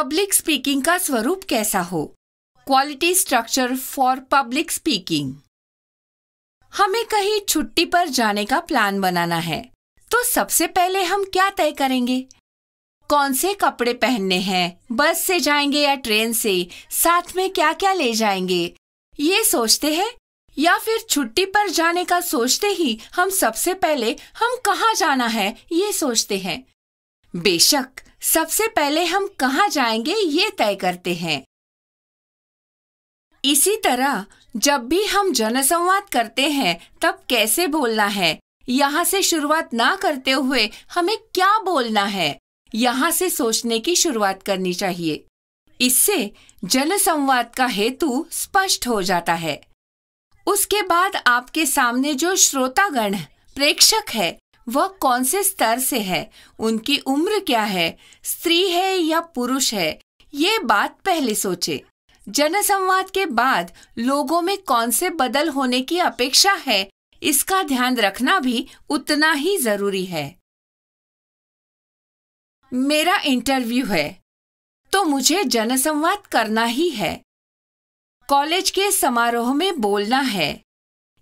Public speaking का स्वरूप कैसा हो? Quality structure for public speaking. हमें कहीं छुट्टी पर जाने का प्लान बनाना है तो सबसे पहले हम क्या तय करेंगे? कौन से कपड़े पहनने हैं, बस से जाएंगे या ट्रेन से, साथ में क्या क्या ले जाएंगे, ये सोचते हैं? या फिर छुट्टी पर जाने का सोचते ही हम सबसे पहले हम कहाँ जाना है ये सोचते हैं? बेशक सबसे पहले हम कहाँ जाएंगे ये तय करते हैं। इसी तरह जब भी हम जनसंवाद करते हैं तब कैसे बोलना है, यहाँ से शुरुआत ना करते हुए हमें क्या बोलना है यहाँ से सोचने की शुरुआत करनी चाहिए। इससे जनसंवाद का हेतु स्पष्ट हो जाता है। उसके बाद आपके सामने जो श्रोतागण प्रेक्षक है वह कौन से स्तर से है, उनकी उम्र क्या है, स्त्री है या पुरुष है, ये बात पहले सोचे। जनसंवाद के बाद लोगों में कौन से बदल होने की अपेक्षा है इसका ध्यान रखना भी उतना ही जरूरी है। मेरा इंटरव्यू है तो मुझे जनसंवाद करना ही है, कॉलेज के समारोह में बोलना है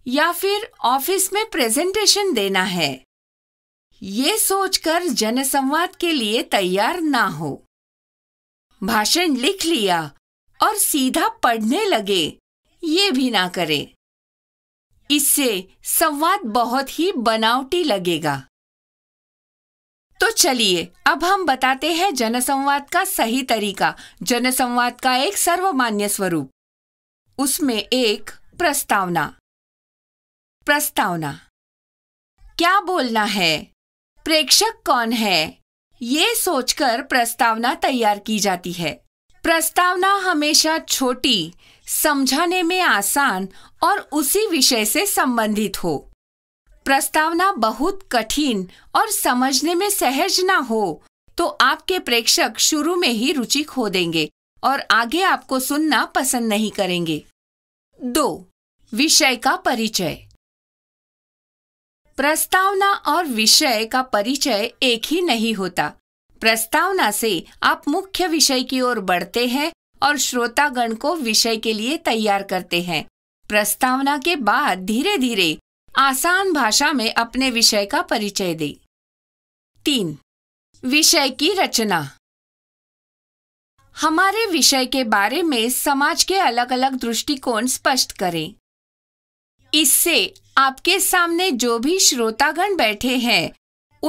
या फिर ऑफिस में प्रेजेंटेशन देना है, ये सोचकर जनसंवाद के लिए तैयार ना हो। भाषण लिख लिया और सीधा पढ़ने लगे, ये भी ना करें। इससे संवाद बहुत ही बनावटी लगेगा। तो चलिए अब हम बताते हैं जनसंवाद का सही तरीका, जनसंवाद का एक सर्वमान्य स्वरूप। उसमें एक प्रस्तावना। प्रस्तावना, क्या बोलना है, प्रेक्षक कौन है, ये सोचकर प्रस्तावना तैयार की जाती है। प्रस्तावना हमेशा छोटी, समझाने में आसान और उसी विषय से संबंधित हो। प्रस्तावना बहुत कठिन और समझने में सहज ना हो तो आपके प्रेक्षक शुरू में ही रुचि खो देंगे और आगे आपको सुनना पसंद नहीं करेंगे। 2. विषय का परिचय। प्रस्तावना और विषय का परिचय एक ही नहीं होता। प्रस्तावना से आप मुख्य विषय की ओर बढ़ते हैं और श्रोतागण को विषय के लिए तैयार करते हैं। प्रस्तावना के बाद धीरे धीरे आसान भाषा में अपने विषय का परिचय दें। 3. विषय की रचना। हमारे विषय के बारे में समाज के अलग अलग दृष्टिकोण स्पष्ट करें। इससे आपके सामने जो भी श्रोतागण बैठे हैं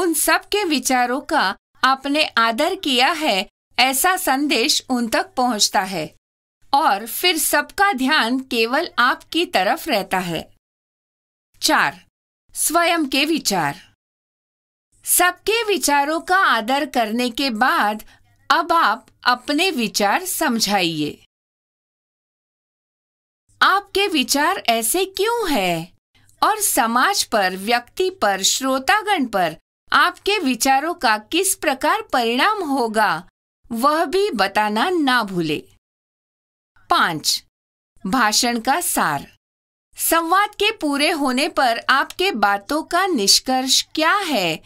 उन सब के विचारों का आपने आदर किया है ऐसा संदेश उन तक पहुंचता है और फिर सबका ध्यान केवल आपकी तरफ रहता है। 4. स्वयं के विचार। सबके विचारों का आदर करने के बाद अब आप अपने विचार समझाइए। आपके विचार ऐसे क्यों हैं और समाज पर, व्यक्ति पर, श्रोतागण पर आपके विचारों का किस प्रकार परिणाम होगा वह भी बताना ना भूले। 5. भाषण का सार। संवाद के पूरे होने पर आपके बातों का निष्कर्ष क्या है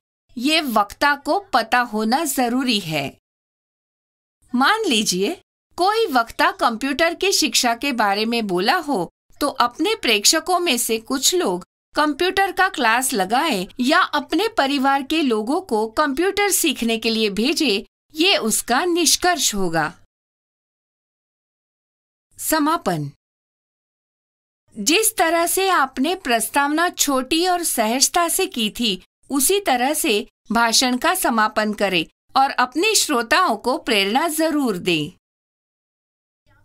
ये वक्ता को पता होना जरूरी है। मान लीजिए कोई वक्ता कंप्यूटर की शिक्षा के बारे में बोला हो तो अपने प्रेक्षकों में से कुछ लोग कंप्यूटर का क्लास लगाएं या अपने परिवार के लोगों को कंप्यूटर सीखने के लिए भेजें, ये उसका निष्कर्ष होगा। समापन। जिस तरह से आपने प्रस्तावना छोटी और सहजता से की थी उसी तरह से भाषण का समापन करें और अपने श्रोताओं को प्रेरणा जरूर दें।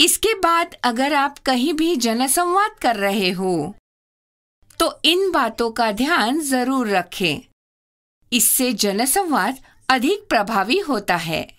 इसके बाद अगर आप कहीं भी जनसंवाद कर रहे हो तो इन बातों का ध्यान जरूर रखें। इससे जनसंवाद अधिक प्रभावी होता है।